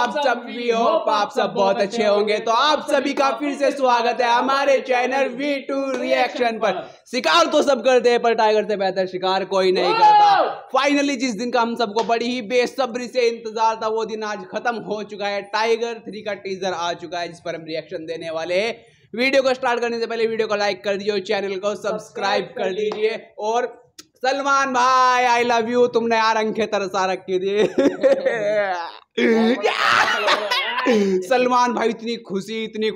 आप सब भी हो, आप सब बहुत अच्छे होंगे। तो आप सभी का फिर से स्वागत है हमारे चैनल V2 रिएक्शन पर। शिकार तो सब करते हैं पर टाइगर से बेहतर शिकार कोई नहीं करता। फाइनली जिस दिन का हम सबको बड़ी ही बेसब्री से इंतजार था वो दिन आज खत्म हो चुका है। टाइगर 3 का टीजर आ चुका है जिस पर हम रिएक्शन देने वाले हैं। वीडियो को स्टार्ट करने से पहले वीडियो को लाइक कर दीजिए, चैनल को सब्सक्राइब कर दीजिए। और सलमान भाई आई लव यू, तुमने यार अंखे तरसा रखी थी। सलमान भाई इतनी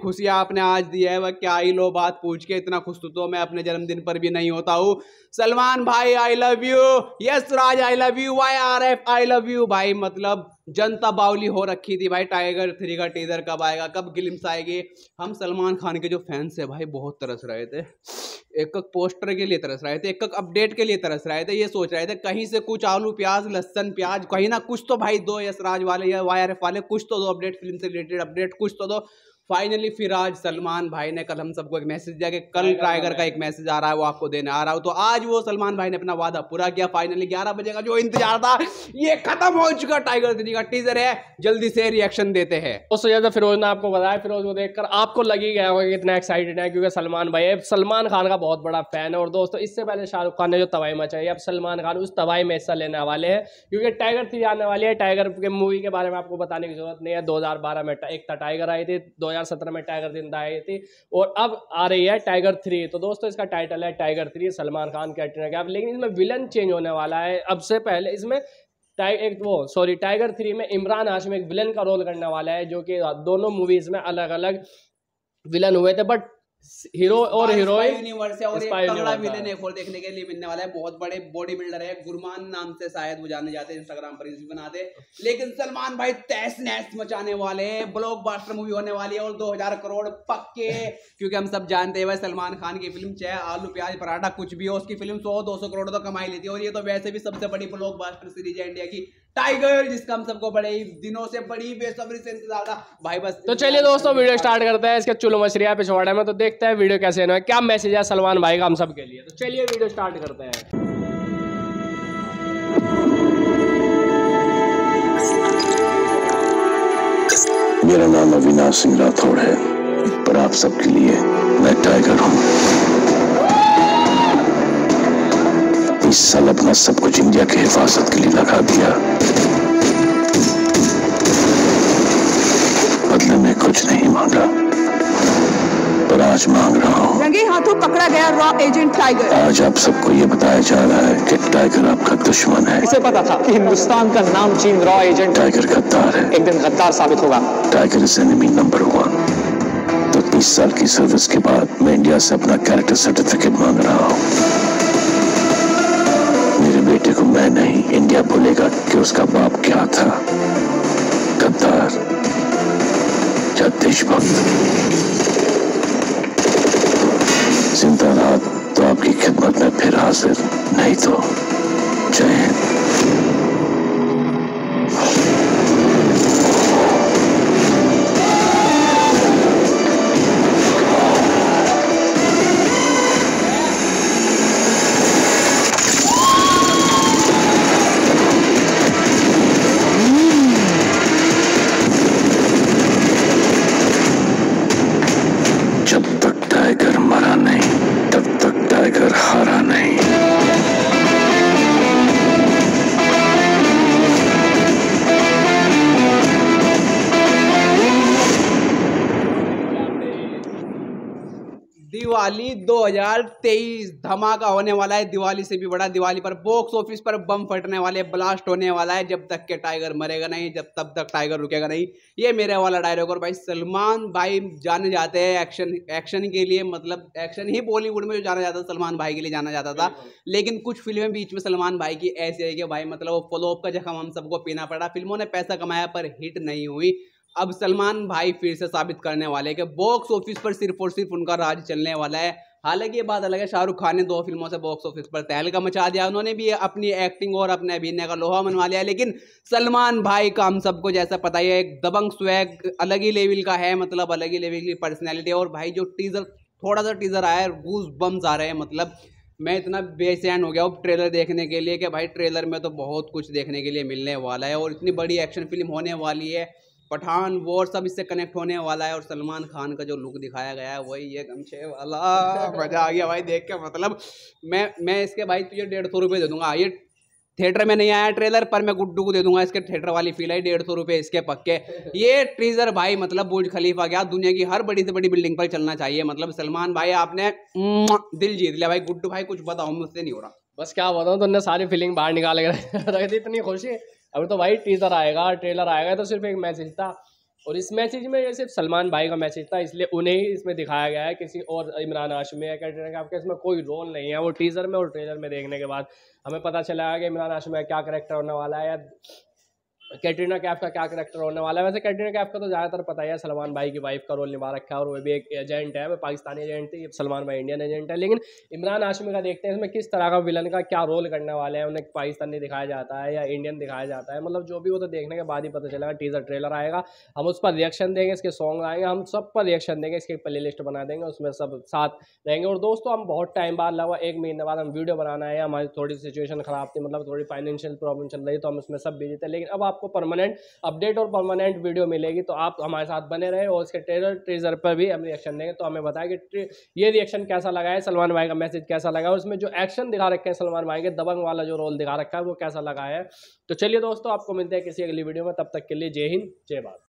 खुशी आपने आज दी है, वह क्या ही लो बात पूछ के। इतना खुश तो मैं अपने जन्मदिन पर भी नहीं होता हूँ। सलमान भाई I love you, Yashraj I love you, YRF I love you. भाई मतलब जनता बावली हो रखी थी भाई। टाइगर 3 का टीजर कब आएगा, कब ग्लिम्स आएगी। हम सलमान खान के जो फैंस है भाई बहुत तरस रहे थे। एक एक पोस्टर के लिए तरस रहे थे, एक एक अपडेट के लिए तरस रहे थे। ये सोच रहे थे कहीं से कुछ आलू प्याज लहसन प्याज कहीं ना कुछ तो भाई दो, यशराज वाले या YRF वाले कुछ तो दो अपडेट, फिल्म से रिलेटेड अपडेट कुछ तो दो। फाइनली फिर आज सलमान भाई ने कल हम सबको एक मैसेज दिया कि कल टाइगर का एक मैसेज आ रहा है वो आपको देने आ रहा हूँ। तो आज वो सलमान भाई ने अपना वादा पूरा किया। फाइनली 11 बजे का जो इंतजार था ये खत्म हो चुका। टाइगर 3 का टीजर है, जल्दी से रिएक्शन देते हैं। उससे ज्यादा फिरोज ने आपको बताया, फिरोज को देखकर आपको लगी गया होगा कितना एक्साइटेड है, क्योंकि सलमान भाई सलमान खान का बहुत बड़ा फैन है। और दोस्तों इससे पहले शाहरुख खान ने जो तबाही मचाई, अब सलमान खान उस तबाही में हिस्सा लेने वाले हैं क्योंकि टाइगर 3 आने वाली है। टाइगर के मूवी के बारे में आपको बताने की जरूरत नहीं है। 2012 में एक था टाइगर आई थी, 2017 में टाइगर जिंदा आई थी और अब आ रही है टाइगर 3। तो दोस्तों इसका टाइटल है टाइगर 3 सलमान खान कैटरीना कैफ, लेकिन इसमें विलन चेंज होने वाला है। अब से पहले इसमें टाइगर 3 में इमरान हाशमी एक विलन का रोल करने वाला है, जो कि दोनों मूवीज में अलग अलग विलन हुए थे। बट हीरो और हीरोइन यूनिवर्स है और एक तगड़ा विलेन एक और देखने के लिए मिलने वाला है। बहुत बड़े बॉडी बिल्डर है, गुरमान नाम से शायद वो जाने जाते हैं, इंस्टाग्राम पर रील्स बनाते। लेकिन सलमान भाई तहस नहस मचाने वाले, ब्लॉकबस्टर मूवी होने वाली है और 2000 करोड़ पक्के। क्योंकि हम सब जानते हैं भाई सलमान खान की फिल्म चाहे आलू प्याज पराठा कुछ भी हो, उसकी फिल्म 100-200 करोड़ तो कमाई लेती है। और ये तो वैसे भी सबसे बड़ी ब्लॉकबस्टर सीरीज है इंडिया की टाइगर, जिसका हम सबको बड़े दिनों से बड़ी बेसब्री से इंतजार था भाई। बस तो चलिए दोस्तों वीडियो स्टार्ट करते हैं इसके चुल मचरिया पिछवाड़े में, तो देखते हैं वीडियो कैसे है, क्या मैसेज है सलमान भाई का हम सब के लिए। तो चलिए वीडियो स्टार्ट करते हैं। मेरा नाम अविनाश सिंह राठौड़ है पर आप सबके लिए मैं टाइगर हूँ। इस साल अपना सब कुछ इंडिया की हिफाजत के लिए लगा दिया, बदले में कुछ नहीं मांगा पर आज मांग रहा हूँ। रंगे हाथों पकड़ा गया रॉ एजेंट टाइगर। आज आप सबको ये बताया जा रहा है कि टाइगर आपका दुश्मन है। इसे पता था कि हिंदुस्तान का नाम चीन रॉ एजेंट टाइगर गद्दार है, एक दिन गद्दार साबित होगा। Tiger is enemy number 1। तो 30 साल की सर्विस के बाद मैं इंडिया से अपना कैरेक्टर सर्टिफिकेट मांग रहा हूँ। मेरे बेटे को मैं नहीं, इंडिया बोलेगा कि उसका बाप क्या था, गद्दार या देशभक्त। जिंदा रहा तो आपकी खिदमत में फिर हाजिर, नहीं तो जय हिंद। जब तक टाइगर मरा नहीं टाइगर हारा नहीं। दिवाली 2023 धमाका होने वाला है, दिवाली से भी बड़ा। दिवाली पर बॉक्स ऑफिस पर बम फटने वाले, ब्लास्ट होने वाला है। जब तक के टाइगर मरेगा नहीं, जब तब तक टाइगर रुकेगा नहीं, ये मेरे वाला डायलॉग। और भाई सलमान भाई जाने जाते हैं एक्शन के लिए, मतलब एक्शन ही बॉलीवुड में जो जाना जाता था सलमान भाई के लिए जाना जाता था। लेकिन कुछ फिल्में बीच में सलमान भाई की ऐसी आई कि भाई मतलब वो फ्लॉप का जख्म हम सबको पीना पड़ा। फिल्मों ने पैसा कमाया पर हिट नहीं हुई। अब सलमान भाई फिर से साबित करने वाले हैं कि बॉक्स ऑफिस पर सिर्फ और सिर्फ उनका राज चलने वाला है। हालांकि ये बात अलग है शाहरुख खान ने 2 फिल्मों से बॉक्स ऑफिस पर तहलका मचा दिया, उन्होंने भी अपनी एक्टिंग और अपने अभिनय का लोहा मनवा लिया। लेकिन सलमान भाई का हम सबको जैसा पता ही है एक दबंग स्वैग अलग ही लेवल का है, मतलब अलग ही लेवल की पर्सनैलिटी। और भाई जो टीजर थोड़ा सा टीजर आया है, गूज बम्स आ रहे हैं। मतलब मैं इतना बेचैन हो गया अब ट्रेलर देखने के लिए कि भाई ट्रेलर में तो बहुत कुछ देखने के लिए मिलने वाला है और इतनी बड़ी एक्शन फिल्म होने वाली है। पठान वो सब इससे कनेक्ट होने वाला है। और सलमान खान का जो लुक दिखाया गया है वही ये गमछे वाला, मजा आ गया भाई देख के। मतलब मैं इसके भाई तुझे 150 रुपये दे दूंगा। ये थिएटर में नहीं आया ट्रेलर, पर मैं गुड्डू को दे दूंगा, इसके थिएटर वाली फील है। 150 रुपये इसके पक्के। ये ट्रीजर भाई मतलब बुर्ज खलीफा क्या दुनिया की हर बड़ी से बड़ी बिल्डिंग पर चलना चाहिए। मतलब सलमान भाई आपने दिल जीत लिया भाई। गुड्डू भाई कुछ बताओ, मुझसे नहीं हो रहा। बस क्या बताऊँ, तुमने सारी फीलिंग बाहर निकाल रख दी, इतनी खुशी। अभी तो भाई टीजर आएगा, ट्रेलर आएगा, तो सिर्फ एक मैसेज था। और इस मैसेज में ये सिर्फ सलमान भाई का मैसेज था, इसलिए उन्हें ही इसमें दिखाया गया है। किसी और इमरान हाशमी या कैटरीना काइफ का इसमें कोई रोल नहीं है। वो टीजर में और ट्रेलर में देखने के बाद हमें पता चला है कि इमरान हाशमी का क्या करेक्टर होने वाला है या कैटरीना कैफ का क्या करेक्टर होने वाला है। वैसे कैटरीना कैफ का तो ज़्यादातर पता ही है, सलमान भाई की वाइफ का रोल निभा रखा है और वो भी एक एजेंट है, वो पाकिस्तानी एजेंट थी, सलमान भाई इंडियन एजेंट है। लेकिन इमरान हाशमी का देखते हैं इसमें किस तरह का विलन का क्या रोल करने वाला है। उन्हें पाकिस्तानी दिखाया जाता है या इंडियन दिखाया जाता है, मतलब जो भी वो तो देखने के बाद ही पता चलेगा। टीजर ट्रेलर आएगा, हम उस पर रिएक्शन देंगे, इसके सॉन्ग आएंगे, हम सब पर रिएक्शन देंगे, इसकी प्ले लिस्ट बना देंगे, उसमें सब साथ रहेंगे। और दोस्तों हम बहुत टाइम बाद लगा 1 महीने बाद हम वीडियो बनाना है। हमारी थोड़ी सिचुएशन ख़राब थी, मतलब थोड़ी फाइनेंशियल प्रॉब्लम चल रही, तो हम उसमें सब बिजी थे। लेकिन अब आपको परमानेंट अपडेट और परमानेंट वीडियो मिलेगी, तो आप हमारे साथ बने रहे। और इसके ट्रेलर टीजर पर भी हम रिएक्शन देंगे, तो हमें बताया कि ये रिएक्शन कैसा लगा है, सलमान भाई का मैसेज कैसा लगा है, उसमें जो एक्शन दिखा रखे हैं सलमान भाई के, दबंग वाला जो रोल दिखा रखा है वो कैसा लगा है। तो चलिए दोस्तों, आपको मिलते हैं किसी अगली वीडियो में, तब तक के लिए जय हिंद जय भारत।